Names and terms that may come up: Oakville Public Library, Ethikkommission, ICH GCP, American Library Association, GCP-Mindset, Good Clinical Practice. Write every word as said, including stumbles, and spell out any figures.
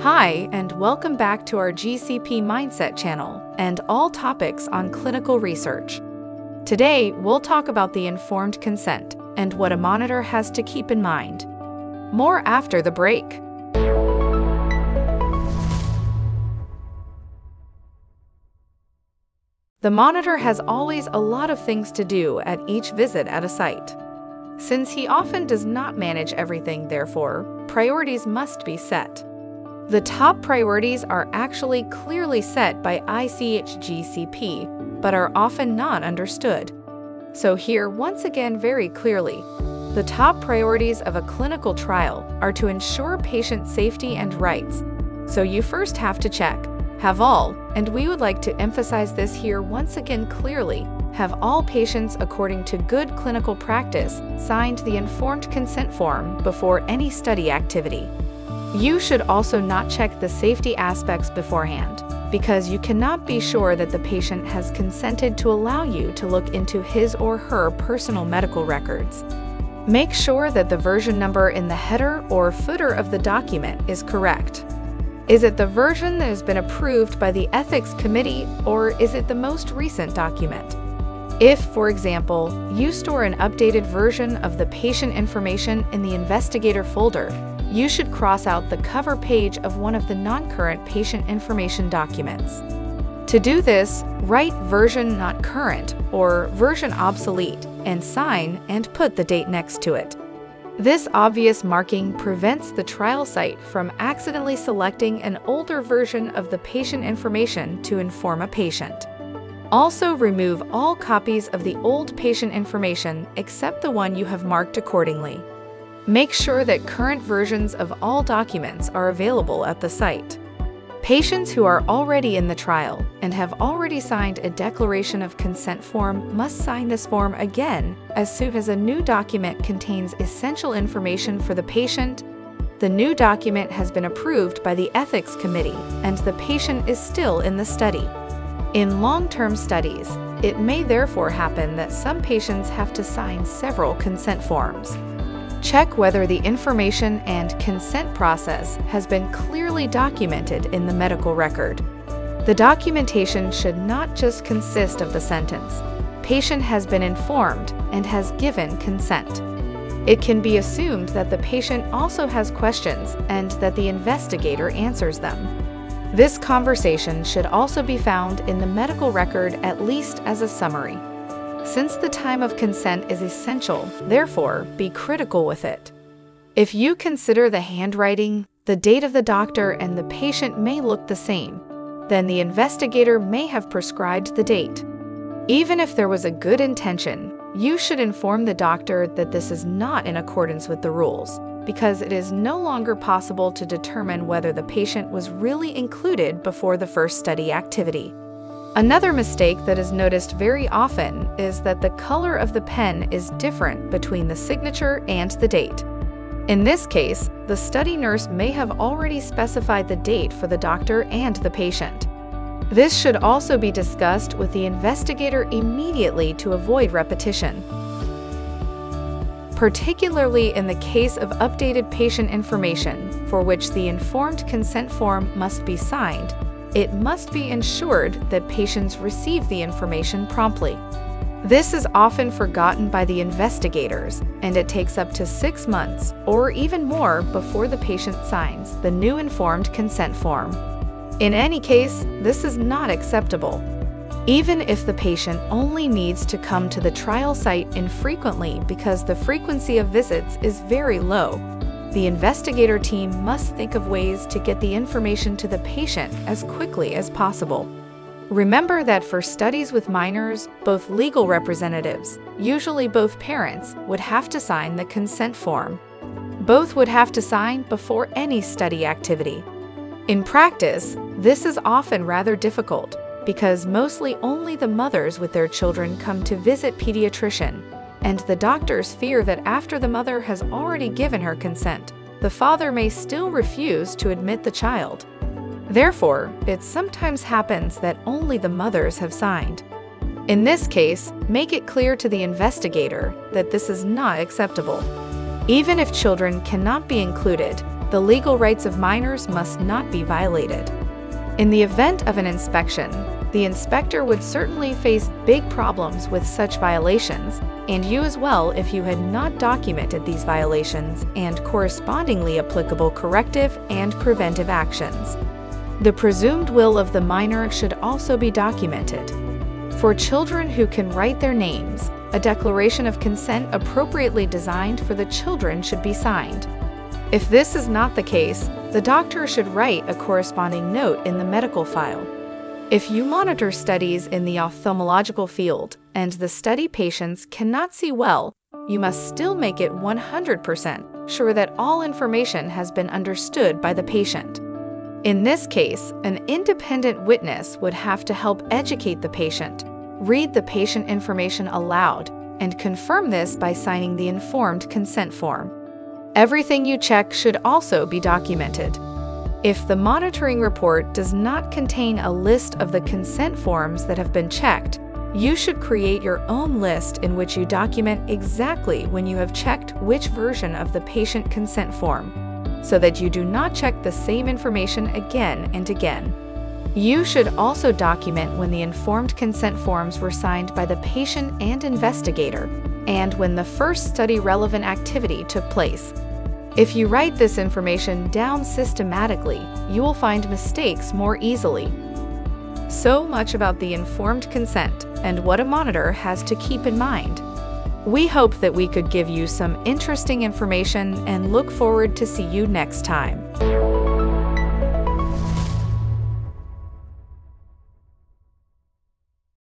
Hi, and welcome back to our G C P Mindset channel and all topics on clinical research. Today, we'll talk about the informed consent and what a monitor has to keep in mind. More after the break. The monitor has always a lot of things to do at each visit at a site. Since he often does not manage everything, therefore, priorities must be set. The top priorities are actually clearly set by I C H G C P, but are often not understood. So here, once again very clearly, the top priorities of a clinical trial are to ensure patient safety and rights. So you first have to check, have all, and we would like to emphasize this here once again clearly, have all patients according to good clinical practice signed the informed consent form before any study activity. You should also not check the safety aspects beforehand, because you cannot be sure that the patient has consented to allow you to look into his or her personal medical records. Make sure that the version number in the header or footer of the document is correct. Is it the version that has been approved by the Ethics Committee, or is it the most recent document? If, for example, you store an updated version of the patient information in the investigator folder, you should cross out the cover page of one of the non-current patient information documents. To do this, write version not current or version obsolete and sign and put the date next to it. This obvious marking prevents the trial site from accidentally selecting an older version of the patient information to inform a patient. Also remove all copies of the old patient information except the one you have marked accordingly. Make sure that current versions of all documents are available at the site. Patients who are already in the trial and have already signed a declaration of consent form must sign this form again as soon as a new document contains essential information for the patient, the new document has been approved by the Ethics Committee, and the patient is still in the study. In long-term studies, it may therefore happen that some patients have to sign several consent forms. Check whether the information and consent process has been clearly documented in the medical record. The documentation should not just consist of the sentence, "Patient has been informed and has given consent." It can be assumed that the patient also has questions and that the investigator answers them. This conversation should also be found in the medical record at least as a summary. Since the time of consent is essential, therefore, be critical with it. If you consider the handwriting, the date of the doctor, and the patient may look the same, then the investigator may have prescribed the date. Even if there was a good intention, you should inform the doctor that this is not in accordance with the rules, because it is no longer possible to determine whether the patient was really included before the first study activity. Another mistake that is noticed very often is that the color of the pen is different between the signature and the date. In this case, the study nurse may have already specified the date for the doctor and the patient. This should also be discussed with the investigator immediately to avoid repetition. Particularly in the case of updated patient information, for which the informed consent form must be signed, it must be ensured that patients receive the information promptly. This is often forgotten by the investigators, and it takes up to six months or even more before the patient signs the new informed consent form. In any case, this is not acceptable. Even if the patient only needs to come to the trial site infrequently because the frequency of visits is very low, the investigator team must think of ways to get the information to the patient as quickly as possible. Remember that for studies with minors, both legal representatives, usually both parents, would have to sign the consent form. Both would have to sign before any study activity. In practice, this is often rather difficult because mostly only the mothers with their children come to visit pediatrician, and the doctors fear that after the mother has already given her consent, the father may still refuse to admit the child. Therefore, it sometimes happens that only the mothers have signed. In this case, make it clear to the investigator that this is not acceptable. Even if children cannot be included, the legal rights of minors must not be violated. In the event of an inspection, the inspector would certainly face big problems with such violations, and you as well if you had not documented these violations and correspondingly applicable corrective and preventive actions. The presumed will of the minor should also be documented. For children who can write their names, a declaration of consent appropriately designed for the children should be signed. If this is not the case, the doctor should write a corresponding note in the medical file. If you monitor studies in the ophthalmological field and the study patients cannot see well, you must still make it one hundred percent sure that all information has been understood by the patient. In this case, an independent witness would have to help educate the patient, read the patient information aloud, and confirm this by signing the informed consent form. Everything you check should also be documented. If the monitoring report does not contain a list of the consent forms that have been checked, you should create your own list in which you document exactly when you have checked which version of the patient consent form, so that you do not check the same information again and again. You should also document when the informed consent forms were signed by the patient and investigator, and when the first study-relevant activity took place. If you write this information down systematically, you will find mistakes more easily. So much about the informed consent and what a monitor has to keep in mind. We hope that we could give you some interesting information and look forward to see you next time.